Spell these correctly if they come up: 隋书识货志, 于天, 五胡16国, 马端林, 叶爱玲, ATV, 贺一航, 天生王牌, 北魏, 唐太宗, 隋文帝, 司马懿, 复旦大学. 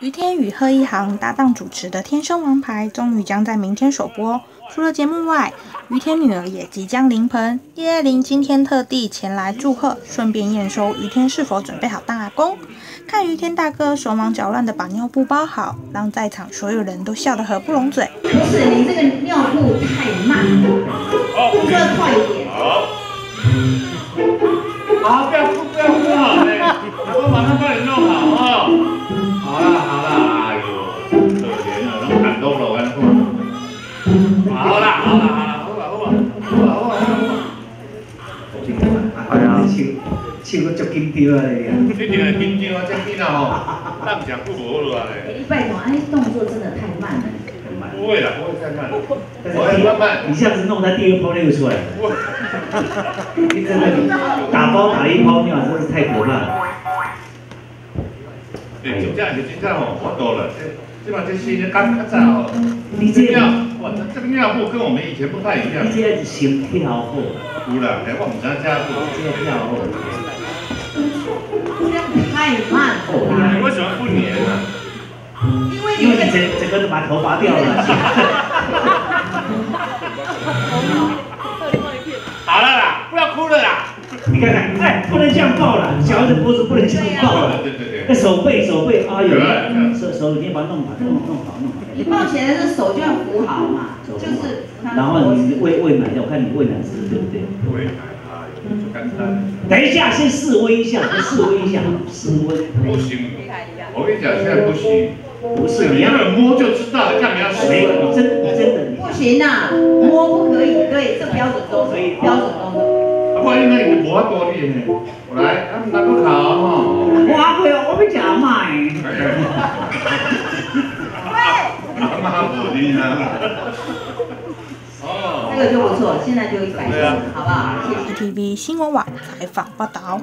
于天与贺一航搭档主持的《天生王牌》终于将在明天首播。除了节目外，于天女儿也即将临盆。叶爱玲今天特地前来祝贺，顺便验收于天是否准备好当阿公。看于天大哥手忙脚乱的把尿布包好，让在场所有人都笑得合不拢嘴。不是你这个尿布太慢了，布哥快一点。好，不要好嘞，阿公马上帮你弄好啊！好啦，哎呦，可怜了，都感动了，我跟你说。 好啦，好啦，哎呀，手都足紧张啊嘞！一定会紧张啊，这囡仔吼，咱唔上久无落啊嘞。你拜托，哎，动作真的太慢了。不会啦，不会太慢。慢慢，一下子弄他第二泡尿出来。你真的打包打一泡尿，真是太可怕了。对，真正吼，我多了。 基本上这些较早哦，这个尿布跟我们以前不太一样。你这是新跳好，有啦，哎，我唔知影加布这个跳好。这样太慢了。我喜欢不粘啊。因为你整个都把头拔掉了。好了啦，不要哭了啦。你看看，哎，不能这样抱了，小孩子脖子不能这样抱了。对。那手背，哎呦。 手已经把它弄好。你抱起来的手就要扶好嘛，就是然后你喂奶，我看你喂奶是对不对？喂奶啊，就干单。等一下，先试微一下。不行，我跟你讲，现在不行。不是，你要摸就知道，干嘛要试？真的。不行啊，摸不可以，对，这标准动作，标准动作。我应该有摸多点呢，我来，他们拿个卡哈。我不要，我不想买。 这个就不错，现在就100，好不好？谢谢。ATV 新闻网采访报道。